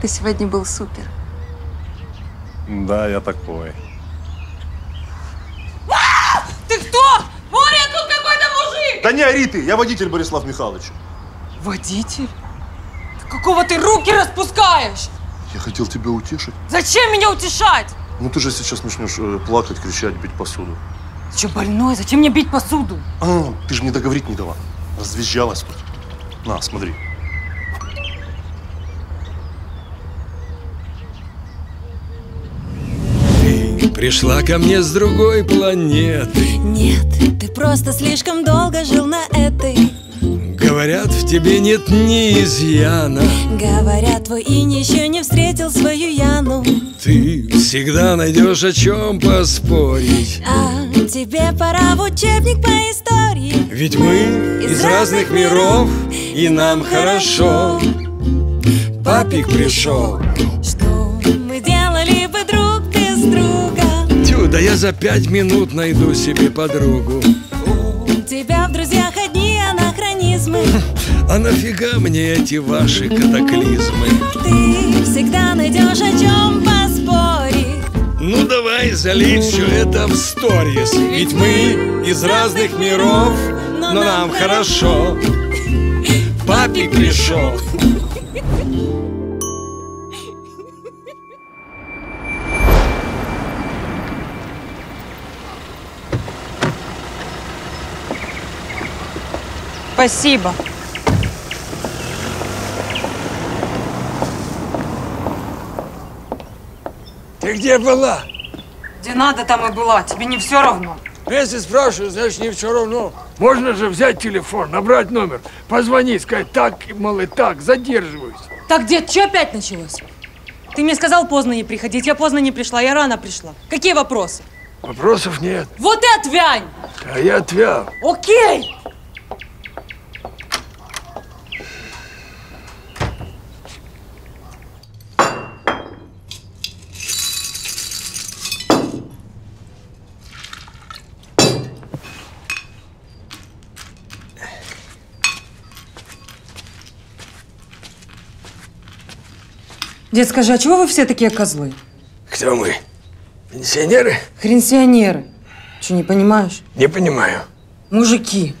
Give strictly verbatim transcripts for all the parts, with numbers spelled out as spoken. Ты сегодня был супер. Да, я такой. А-а-а! Ты кто? Боря, тут какой-то мужик! Да не ори ты, я водитель Борислав Михайлович. Водитель? Какого ты руки распускаешь? Я хотел тебя утешить. Зачем меня утешать? Ну ты же сейчас начнешь э, плакать, кричать, бить посуду. Ты что, больной? Зачем мне бить посуду? А, ты же мне договорить не дала. Развизжалась тут. На, смотри. Ты пришла ко мне с другой планеты. Нет, ты просто слишком долго жил на этой. Говорят, в тебе нет ни изъяна. Говорят, твой инь еще не встретил свою Яну. Ты всегда найдешь о чем поспорить. А тебе пора в учебник по истории. Ведь мы из, из разных миров, миров, и нам хорошо. Папик пришел. Что мы делали бы друг без друга? Тю, да я за пять минут найду себе подругу. У тебя в друзьях одни анахронизмы. А нафига мне эти ваши катаклизмы? Ты всегда найдешь о чем поспорить. Ну давай залить все это в сторис. Ведь мы из разных миров, но нам хорошо. Папик пришел. Спасибо. Ты где была? Где надо, там и была. Тебе не все равно? Если спрашиваю, значит, не все равно. Можно же взять телефон, набрать номер, позвонить, сказать, так, мол, и так, задерживаюсь. Так, дед, что опять началось? Ты мне сказал поздно не приходить, я поздно не пришла, я рано пришла. Какие вопросы? Вопросов нет. Вот и отвянь! А я отвял. Окей! Дед, скажи, а чего вы все такие козлы? Кто мы? Пенсионеры? Хренсионеры. Что, не понимаешь? Не понимаю. Мужики.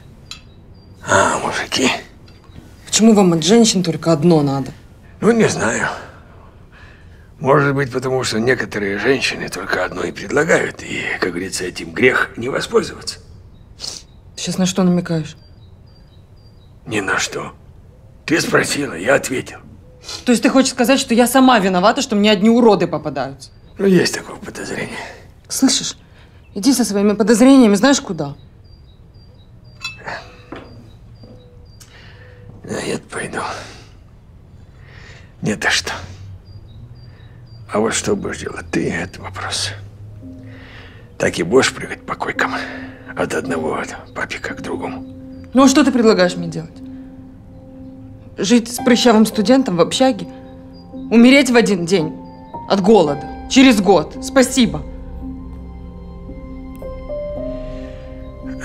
А, мужики. Почему вам от женщин только одно надо? Ну, не знаю. Может быть, потому что некоторые женщины только одно и предлагают. И, как говорится, этим грех не воспользоваться. Ты сейчас на что намекаешь? Ни на что. Ты спросила, я ответил. То есть ты хочешь сказать, что я сама виновата, что мне одни уроды попадаются? Ну, есть такое подозрение. Слышишь? Иди со своими подозрениями знаешь куда. Да, я пойду. Нет, а что? А вот что будешь делать ты, это вопрос. Так и будешь прыгать по койкам. От одного от папика к другому. Ну, а что ты предлагаешь мне делать? Жить с прыщавым студентом в общаге? Умереть в один день? От голода? Через год? Спасибо.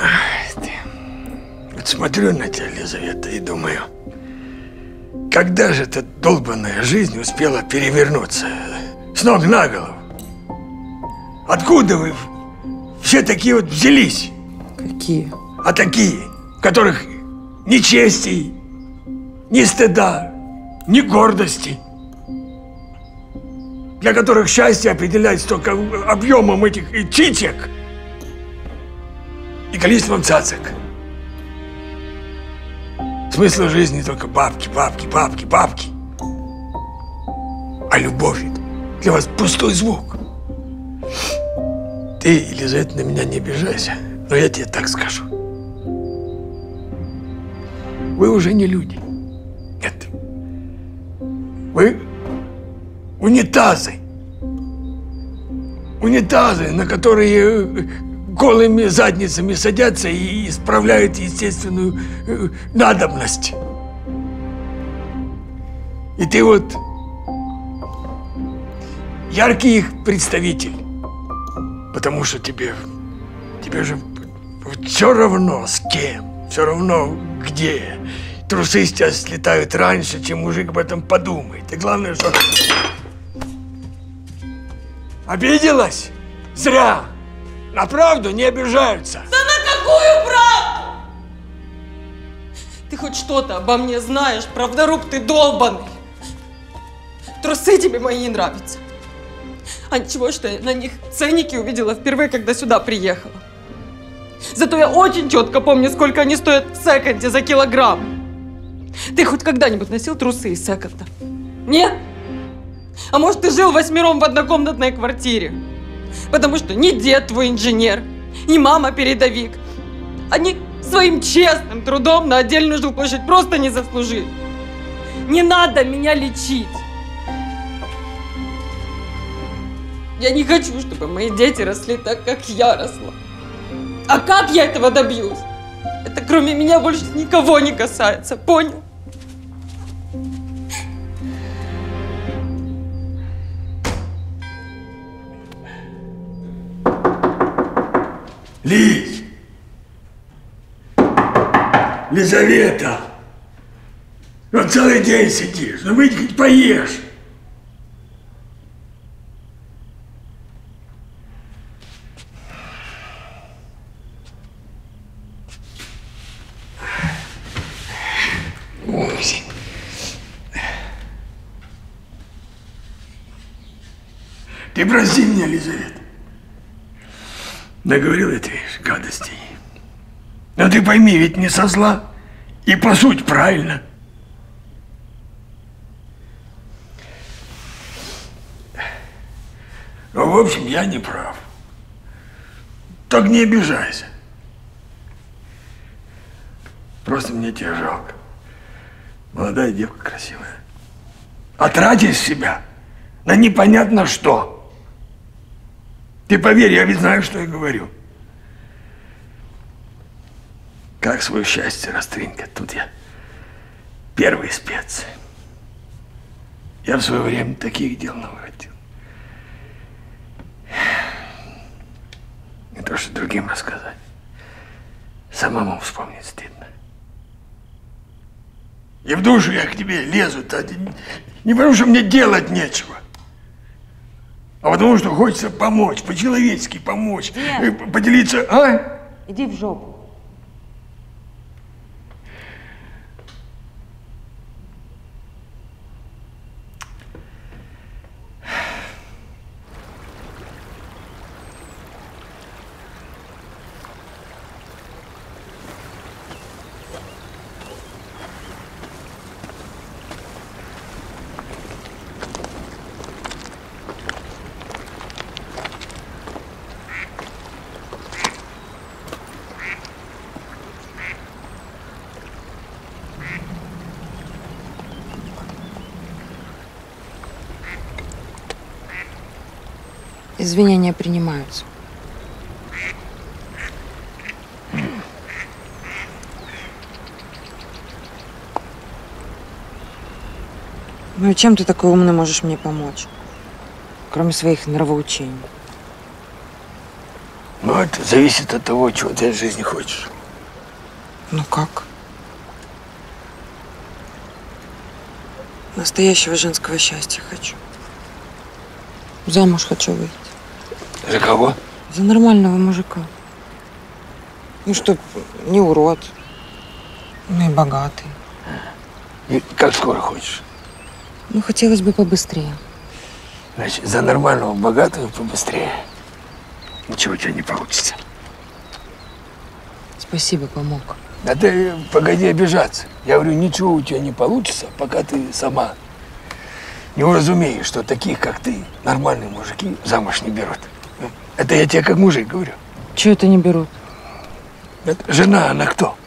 Ах ты. Вот смотрю на тебя, Лизавета, и думаю, когда же эта долбанная жизнь успела перевернуться с ног на голову? Откуда вы все такие вот взялись? Какие? А такие, в которых ни чести, ни стыда, ни гордости, для которых счастье определяется только объемом этих и чичек и количеством цацек. Смысл жизни только бабки, бабки, бабки, бабки. А любовь для вас пустой звук. Ты, Елизавета, на меня не обижайся, но я тебе так скажу. Вы уже не люди. Нет. Вы унитазы. Унитазы, на которые голыми задницами садятся и исправляют естественную надобность. И ты вот яркий их представитель. Потому что тебе, тебе же все равно с кем, все равно где. Трусы сейчас слетают раньше, чем мужик об этом подумает. И главное, что... Обиделась? Зря! На правду не обижаются! Да на какую правду? Ты хоть что-то обо мне знаешь, правдоруб ты долбаный! Трусы тебе мои не нравятся. А ничего, что я на них ценники увидела впервые, когда сюда приехала. Зато я очень четко помню, сколько они стоят в секонде за килограмм. Ты хоть когда-нибудь носил трусы из секонда? Нет? А может, ты жил восьмером в однокомнатной квартире? Потому что ни дед твой инженер, ни мама передовик. Они своим честным трудом на отдельную жилплощадь просто не заслужили. Не надо меня лечить. Я не хочу, чтобы мои дети росли так, как я росла. А как я этого добьюсь? Это кроме меня больше никого не касается, понял? Лиз! Лизавета! Ну целый день сидишь, ну выйди хоть поешь! Ты прости меня, Лизавета. Наговорил я тебе гадостей. Но ты пойми, ведь не со зла. И по сути правильно. Но, в общем, я не прав. Так не обижайся. Просто мне тебя жалко. Молодая девка красивая. А тратишь себя на непонятно что. Ты поверь, я ведь знаю, что я говорю. Как свое счастье растринкать, тут я первый спец. Я в свое время таких дел наворотил. Не то, что другим рассказать. Самому вспомнить стыдно. И в душу я к тебе лезу, не потому, что мне делать нечего. А потому что хочется помочь, по-человечески помочь, Нет. поделиться, а? Иди в жопу. Извинения принимаются. Ну и чем ты такой умный можешь мне помочь? Кроме своих нравоучений. Ну, это зависит от того, чего ты в жизни хочешь. Ну как? Настоящего женского счастья хочу. Замуж хочу выйти. За кого? За нормального мужика. Ну, чтоб не урод, ну и богатый. И как скоро хочешь? Ну, хотелось бы побыстрее. Значит, за нормального, богатого побыстрее. Ничего у тебя не получится. Спасибо, помог. А ты погоди обижаться. Я говорю, ничего у тебя не получится, пока ты сама не уразумеешь, что таких, как ты, нормальные мужики замуж не берут. Это я тебе как мужик говорю. Чего это не берут? Это жена, она кто?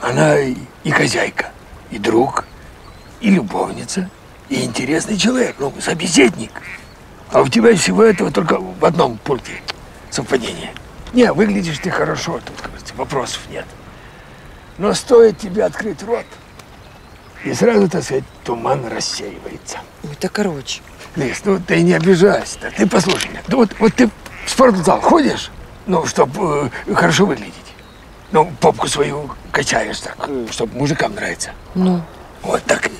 Она и хозяйка, и друг, и любовница, и интересный человек, ну, собеседник. А у тебя всего этого только в одном пункте совпадение. Не, выглядишь ты хорошо, тут, кажется, вопросов нет. Но стоит тебе открыть рот, и сразу, так сказать, туман рассеивается. Ну, это короче. Лиз, ну ты не обижайся-то. Ты послушай меня. Да вот, вот ты в спортзал ходишь, ну, чтобы э, хорошо выглядеть. ну, попку свою качаешь так, чтобы мужикам нравится. Ну. Вот так.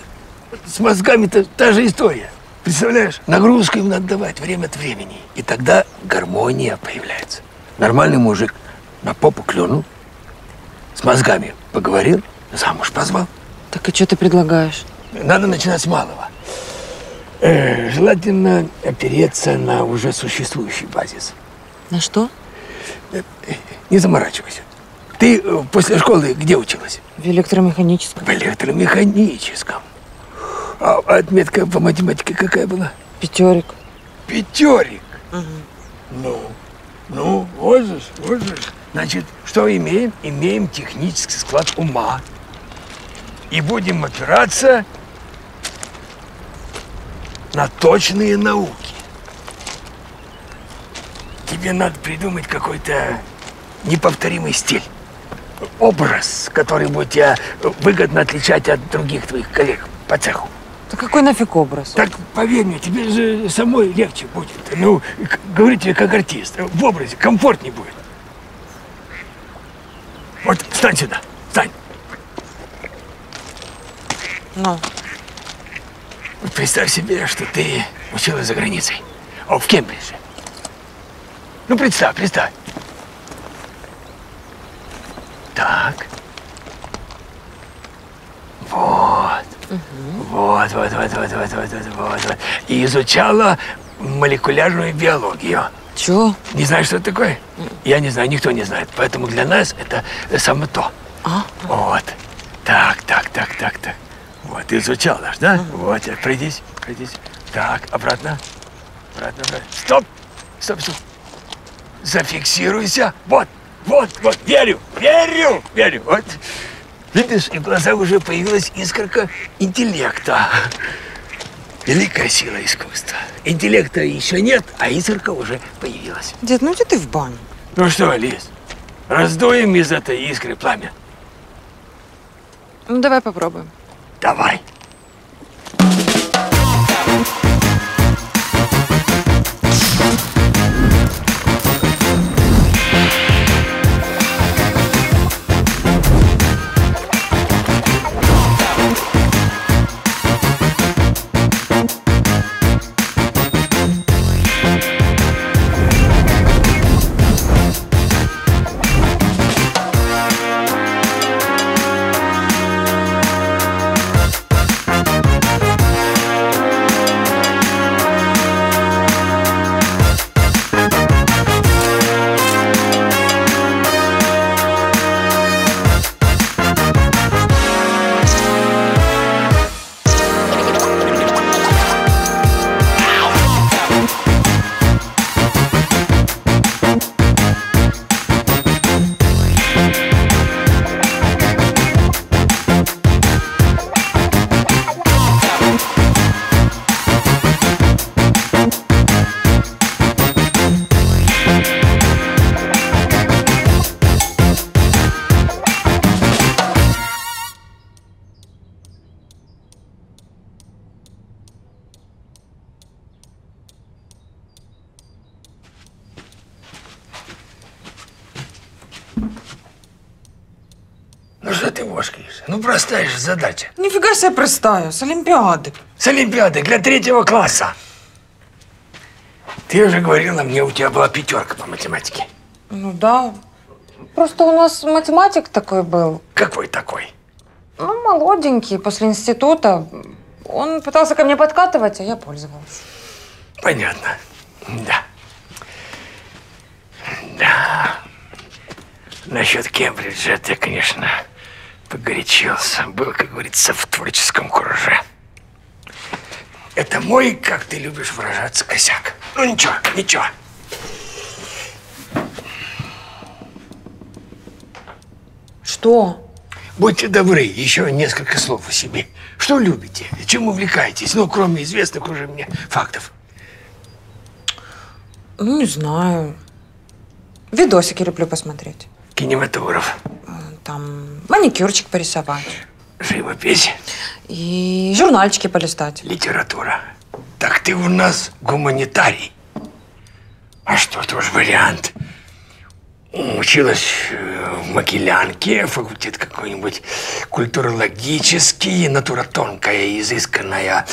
С мозгами-то та же история. Представляешь, нагрузку им надо давать время от времени. И тогда гармония появляется. Нормальный мужик на попу клюнул, с мозгами поговорил, замуж позвал. Так и что ты предлагаешь? Надо начинать с малого. Э, желательно опереться на уже существующий базис. На что? Э, не заморачивайся. Ты после школы где училась? В электромеханическом. В электромеханическом. А отметка по математике какая была? Пятерик. Пятерик? Угу. Ну, ну, вот же, вот же. Значит, что имеем? Имеем технический склад ума. И будем опираться на точные науки. Тебе надо придумать какой-то неповторимый стиль. Образ, который будет тебя выгодно отличать от других твоих коллег по цеху. Да какой нафиг образ? Так, поверь мне, тебе же самой легче будет. Ну, говорю тебе как артист, в образе комфортнее будет. Вот, встань сюда, встань. Ну? Вот представь себе, что ты училась за границей, о, в Кембридже. Ну, представь, представь. Так. Вот. Угу. Вот, вот, вот, вот, вот, вот, вот, вот. И изучала молекулярную биологию. Чего? Не знаешь, что это такое? Я не знаю, никто не знает. Поэтому для нас это самое то. А? Вот. Так, так, так, так, так. Вот, изучал наш, да? Угу. Вот, пройдись, пройдись. Так, обратно. Обратно, обратно. Стоп! Стоп, стоп. Зафиксируйся. Вот, вот, вот. Верю, верю, верю. Вот. Видишь, и в глазах уже появилась искорка интеллекта. Великая сила искусства. Интеллекта еще нет, а искорка уже появилась. Дед, ну где ты в баню? Ну что, Лиз, раздуем из этой искры пламя? Ну давай попробуем. Давай. Простая же задача. Нифига себе простая, с олимпиады. С олимпиады, для третьего класса. Ты уже говорила мне, у тебя была пятерка по математике. Ну да, просто у нас математик такой был. Какой такой? Ну, молоденький, после института. Он пытался ко мне подкатывать, а я пользовалась. Понятно, да. Да. Насчет Кембриджа ты, конечно... Погорячился. Был, как говорится, в творческом кураже. Это мой, как ты любишь выражаться, косяк. Ну ничего, ничего. Что? Будьте добры, еще несколько слов о себе. Что любите? Чем увлекаетесь? Ну, кроме известных уже мне фактов. Ну, не знаю. Видосики люблю посмотреть. Кинематограф. Там маникюрчик порисовать. Живопись. И журнальчики полистать. Литература. Так ты у нас гуманитарий. А что, тоже вариант. Училась в Макелянке, факультет какой-нибудь культурологический, натура тонкая, изысканная,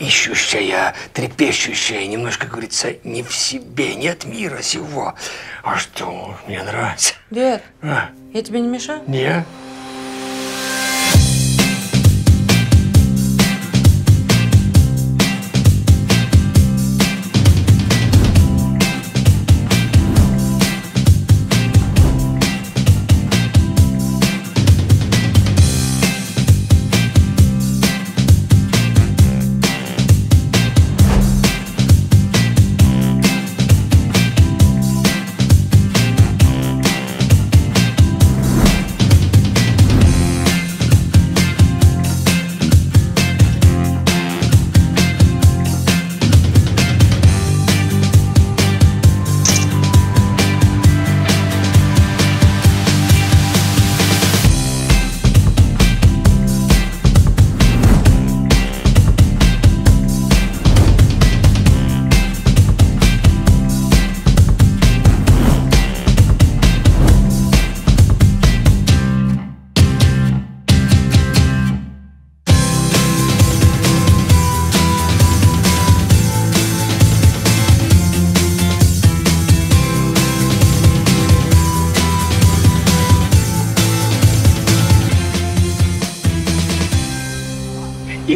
ищущая, трепещущая, немножко, как говорится, не в себе, не от мира сего. А что, мне нравится. Дед, а? Я тебе не мешаю? Нет.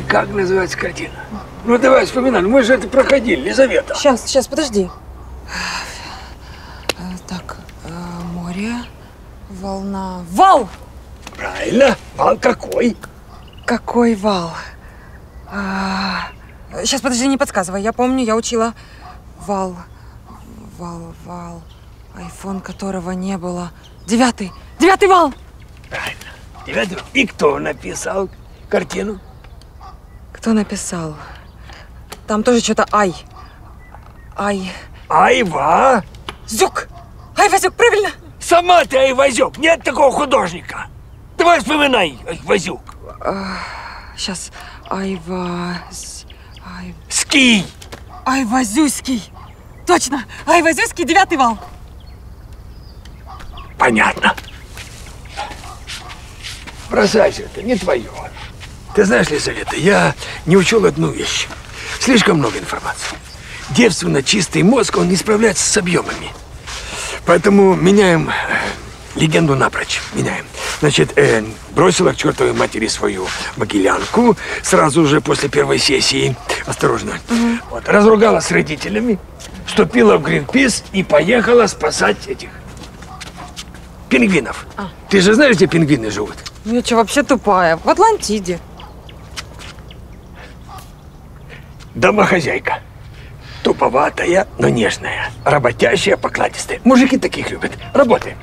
Как называется картина? Ну давай вспоминай, мы же это проходили, Лизавета. Сейчас, сейчас, подожди. Так, море, волна, вал! Правильно, вал какой? Какой вал? Сейчас, подожди, не подсказывай, я помню, я учила вал, вал, вал, айфон которого не было. Девятый, девятый вал! Правильно, девятый. И кто написал картину? Кто написал? Там тоже что-то ай. Ай. Айва! Зюк! Айвазюк, правильно? Сама ты Айвазюк! Нет такого художника! Давай вспоминай, Айвазюк! А, сейчас. Айваз... Ай... Ский! Айвазюский! Точно! Айвазюский, девятый вал! Понятно. Бросайся, это не твое. Ты знаешь, Лизавета, я не учел одну вещь. Слишком много информации. Девственно чистый мозг, он не справляется с объемами. Поэтому меняем легенду напрочь. Меняем. Значит, э, бросила к чертовой матери свою Могилянку сразу же после первой сессии. Осторожно. Угу. Вот, разругала с родителями, вступила в Гринпис и поехала спасать этих пингвинов. А. Ты же знаешь, где пингвины живут? Ну я что, вообще тупая? В Атлантиде. Домохозяйка. Туповатая, но нежная. Работящая, покладистая. Мужики таких любят. Работаем.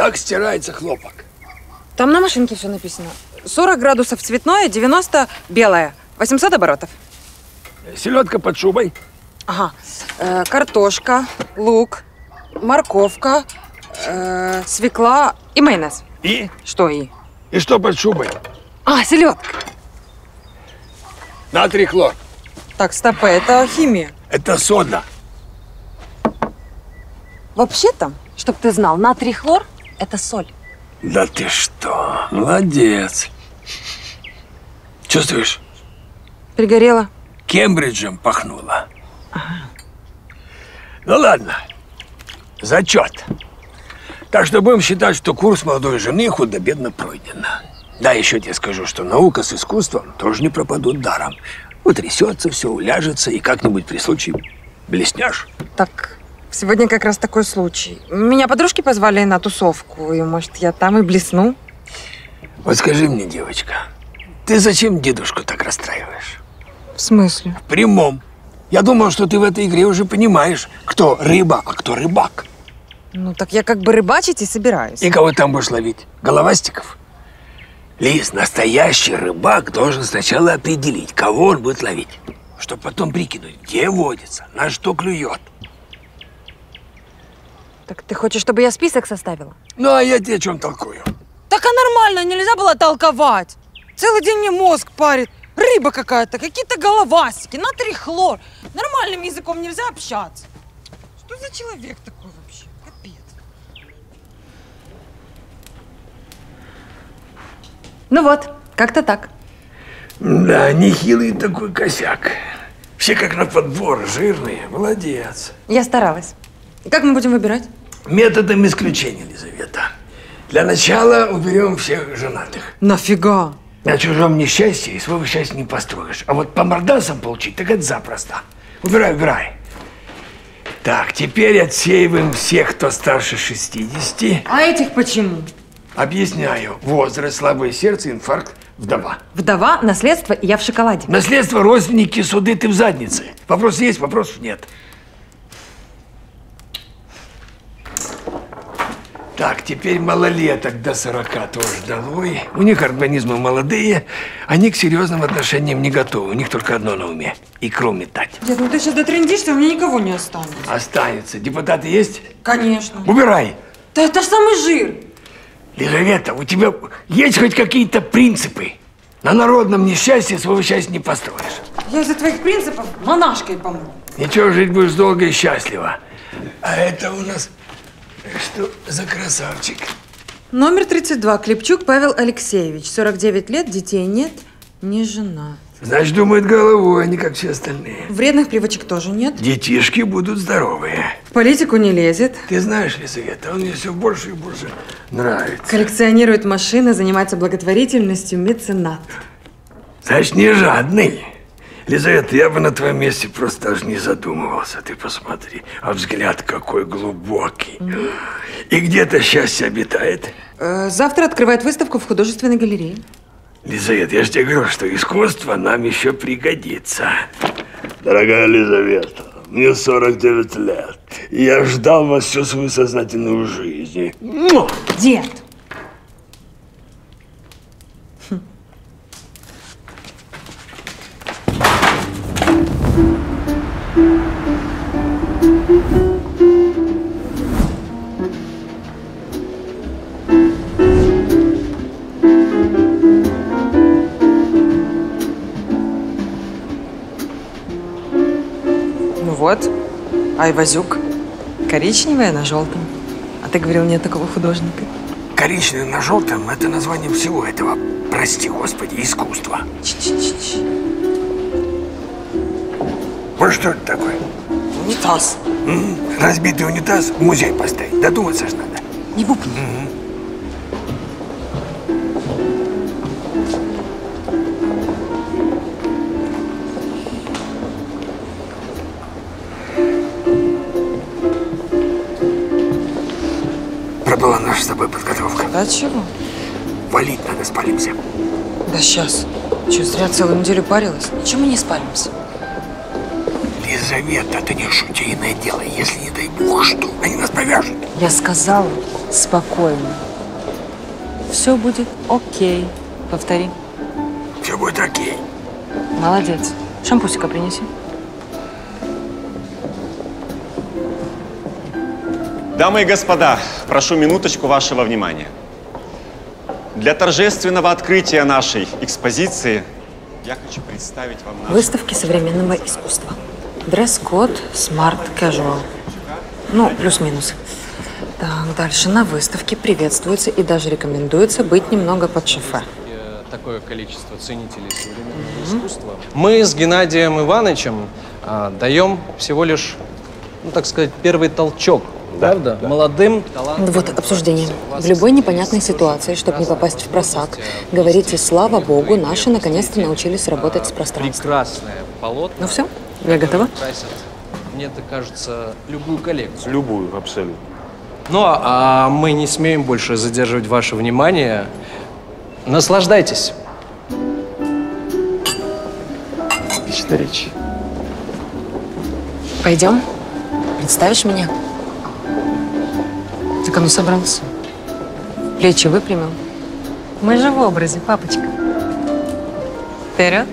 Как стирается хлопок? Там на машинке все написано. сорок градусов цветное, девяносто белое, восемьсот оборотов. Селедка под шубой. Ага. Э, картошка, лук, морковка, э, свекла и майонез. И? Что и? И что под шубой? А, селедка. Натрий хлор. Так, стопэ, это химия. Это сода. Вообще-то, чтоб ты знал, натрий хлор – это соль. Да ты что? Молодец. Чувствуешь? Пригорело. Кембриджем пахнуло. Ага. Ну ладно, зачет. Так что будем считать, что курс молодой жены худо-бедно пройден. Да, еще тебе скажу, что наука с искусством тоже не пропадут даром. Утрясется все, уляжется, и как-нибудь при случае блеснешь. Так, сегодня как раз такой случай. Меня подружки позвали на тусовку, и, может, я там и блесну? Вот скажи мне, девочка, ты зачем дедушку так расстраиваешь? В смысле? В прямом. Я думал, что ты в этой игре уже понимаешь, кто рыба, а кто рыбак. Ну, так я как бы рыбачить и собираюсь. И кого там будешь ловить? Головастиков? Лиз, настоящий рыбак должен сначала определить, кого он будет ловить, чтобы потом прикинуть, где водится, на что клюет. Так ты хочешь, чтобы я список составила? Ну, а я тебе о чем толкую? Так а нормально, нельзя было толковать. Целый день мне мозг парит. Рыба какая-то, какие-то головастики, натрий хлор. Нормальным языком нельзя общаться. Что за человек такой вообще? Ну вот, как-то так. Да, нехилый такой косяк. Все как на подбор, жирные. Молодец. Я старалась. Как мы будем выбирать? Методом исключения, Елизавета. Для начала уберем всех женатых. Нафига? На чужом несчастье и своего счастья не построишь. А вот по мордасам получить, так это запросто. Убирай, убирай. Так, теперь отсеиваем всех, кто старше шестидесяти. А этих почему? Объясняю. Возраст, слабое сердце, инфаркт, вдова. Вдова, наследство, и я в шоколаде. Наследство, родственники, суды, ты в заднице. Вопрос есть, вопросов нет. Так, теперь малолеток до сорока тоже долой. У них организмы молодые, они к серьезным отношениям не готовы. У них только одно на уме – икру метать. Дед, ну ты сейчас дотрындишься, у меня никого не останется. Останется. Депутаты есть? Конечно. Убирай. Да это ж самый жир. Елизавета, у тебя есть хоть какие-то принципы? На народном несчастье своего счастья не построишь. Я из-за твоих принципов монашкой помру. Ничего, жить будешь долго и счастливо. А это у нас что за красавчик? Номер тридцать два. Клепчук Павел Алексеевич. сорок девять лет, детей нет, не жена. Значит, думает головой, а не как все остальные. Вредных привычек тоже нет. Детишки будут здоровые. В политику не лезет. Ты знаешь, Елизавета, он мне все больше и больше нравится. Коллекционирует машины, занимается благотворительностью, меценат. Значит, не жадный. Елизавета, я бы на твоем месте просто даже не задумывался. Ты посмотри, а взгляд какой глубокий. Mm-hmm. И где-то счастье обитает. Э-э, завтра открывает выставку в художественной галерее. Лизавет, я же тебе говорю, что искусство нам еще пригодится. Дорогая Лизавета, мне сорок девять лет. И я ждал вас всю свою сознательную жизнь. Дед! Хм. Вот, Айвазюк. Коричневая на желтом. А ты говорил, нет такого художника. Коричневая на желтом – это название всего этого, прости господи, искусства. Ч-ч-ч-ч. Вот что это такое? Унитаз. М -м. Разбитый унитаз в музей поставить. Додуматься ж надо. Не букни. Была наша с тобой подготовка. Да чего? Валить надо, спалимся. Да сейчас. Че, зря целую неделю парилась? Ничего мы не спалимся. Лизавета, это не шутейное дело. Если, не дай бог, что, они нас повяжут. Я сказала спокойно. Все будет окей. Повтори. Все будет окей. Молодец. Шампусика принеси. Дамы и господа, прошу минуточку вашего внимания. Для торжественного открытия нашей экспозиции я хочу представить вам нашу... Выставки современного искусства. Дресс-код смарт-кэжуал. Ну, плюс-минус. Так, дальше. На выставке приветствуется и даже рекомендуется быть немного под шофе. Такое количество ценителей современного mm-hmm. искусства. Мы с Геннадием Ивановичем а, даем всего лишь, ну, так сказать, первый толчок. Правда? Да. Молодым талантом. Вот обсуждение. В любой непонятной ситуации, чтобы не попасть в просак, говорите, слава богу, наши наконец-то научились работать с пространством. Прекрасное полотно. Ну все, я готова. Мне это кажется, любую коллекцию. Любую, абсолютно. Но а, мы не смеем больше задерживать ваше внимание. Наслаждайтесь. Отличная речь. Пойдем? Представишь меня? Так оно собрался. Плечи выпрямил. Мы же в образе, папочка. Вперед.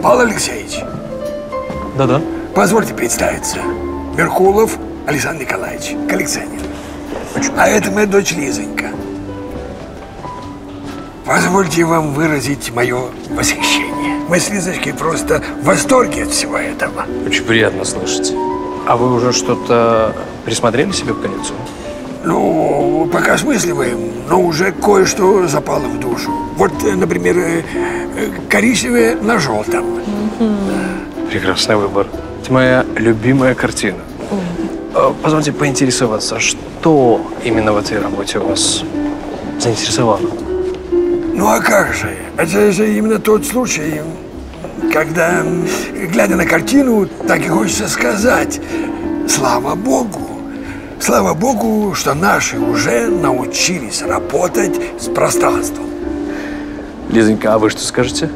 Павел Алексеевич. Да-да. Позвольте представиться. Веркулов Александр Николаевич, коллекционер. А это моя дочь Лизонька. Позвольте вам выразить мое восхищение. Мы с Лизочкой просто в восторге от всего этого. Очень приятно слышать. А вы уже что-то присмотрели себе в коллекцию? Ну, пока осмысливаем, но уже кое-что запало в душу. Вот, например, коричневое на желтом. Mm-hmm. Прекрасный выбор. Это моя любимая картина. Позвольте поинтересоваться, что именно в этой работе вас заинтересовало? Ну а как же? Это же именно тот случай, когда, глядя на картину, так и хочется сказать: слава богу! Слава богу, что наши уже научились работать с пространством. Лизонька, а вы что скажете?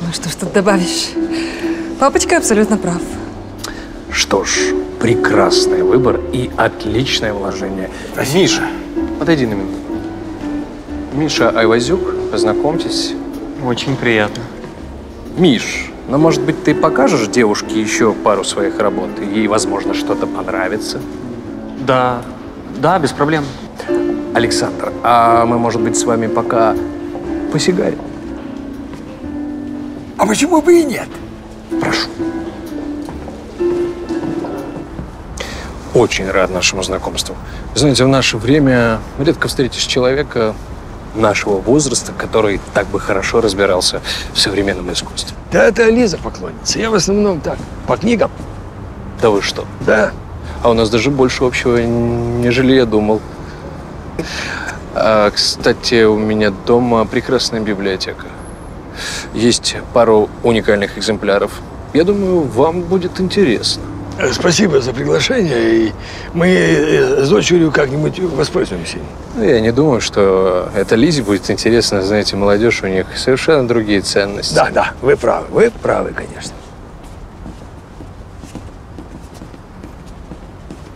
Ну что ж тут добавишь? Папочка абсолютно прав. Что ж, прекрасный выбор и отличное вложение. Спасибо. Миша, подойди на минуту. Миша Айвазюк, познакомьтесь. Очень приятно. Миш, ну, может быть, ты покажешь девушке еще пару своих работ? И ей, возможно, что-то понравится. Да, да, без проблем. Александр, а мы, может быть, с вами пока посигарим? А почему бы и нет? Прошу. Очень рад нашему знакомству. Знаете, в наше время редко встретишь человека нашего возраста, который так бы хорошо разбирался в современном искусстве. Да это Лиза поклонница. Я в основном так, по книгам. Да вы что? Да. А у нас даже больше общего, нежели я думал. А, кстати, у меня дома прекрасная библиотека. Есть пару уникальных экземпляров. Я думаю, вам будет интересно. Спасибо за приглашение, и мы с дочерью как-нибудь воспользуемся. Я не думаю, что это Лизе будет интересно. Знаете, молодежь, у них совершенно другие ценности. Да, да, вы правы, вы правы, конечно.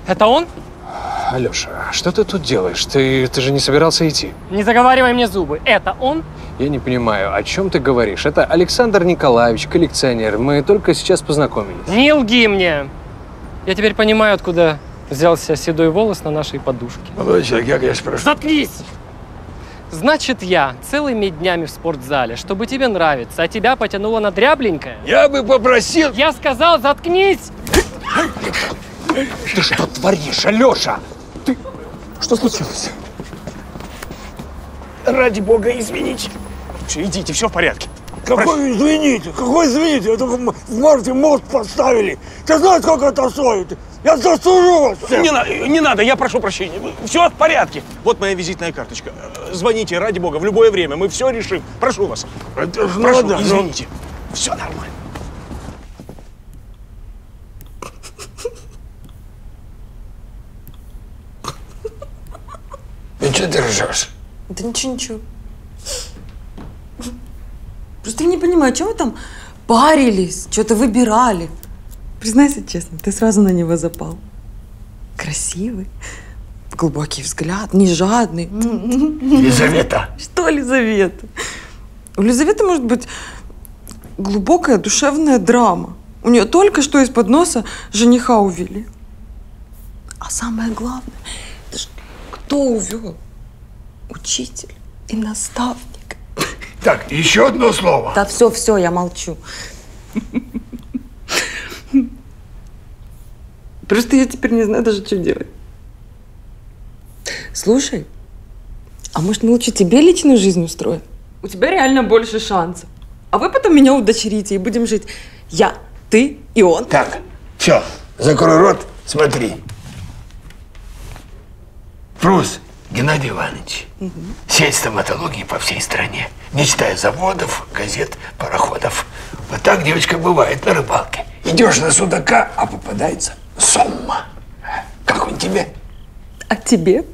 Это он? Алёша, что ты тут делаешь? Ты, ты же не собирался идти. Не заговаривай мне зубы. Это он? Я не понимаю, о чем ты говоришь. Это Александр Николаевич, коллекционер. Мы только сейчас познакомились. Не лги мне! Я теперь понимаю, откуда взялся седой волос на нашей подушке. Молодой человек, я, конечно, прошу. Заткнись! Значит, я целыми днями в спортзале, чтобы тебе нравится, а тебя потянуло на дрябленькое? Я бы попросил... Я сказал, заткнись! Ты что творишь, Алёша? Ты... Что случилось? Ради бога, извините. Все, идите, все в порядке. Какой извините? Какой извините? Это в марте мост поставили. Ты знаешь, сколько это стоит? Я засужу вас всех. Не, на, не надо, я прошу прощения. Все в порядке. Вот моя визитная карточка. Звоните, ради бога, в любое время. Мы все решим. Прошу вас. Это прошу, надо, извините. Но... Все нормально. Ну что ты ржешь? Да ничего, ничего. Просто я не понимаю, чего вы там парились, что-то выбирали. Признайся честно, ты сразу на него запал. Красивый, глубокий взгляд, не жадный. Лизавета! Что Лизавета? У Лизаветы может быть глубокая душевная драма. У нее только что из-под носа жениха увели. А самое главное, это ж кто увел? Учитель и наставник. Так, еще одно слово. Да все, все, я молчу. Просто я теперь не знаю даже, что делать. Слушай, а может, мы лучше тебе личную жизнь устроим? У тебя реально больше шансов. А вы потом меня удочерите и будем жить я, ты и он. Так, все, закрой рот, смотри. Прус Геннадий Иванович. Угу. Сеть стоматологии по всей стране. Не читая заводов, газет, пароходов. Вот так, девочка, бывает на рыбалке. Идешь на судака, а попадается сомма. Как он тебе? А тебе?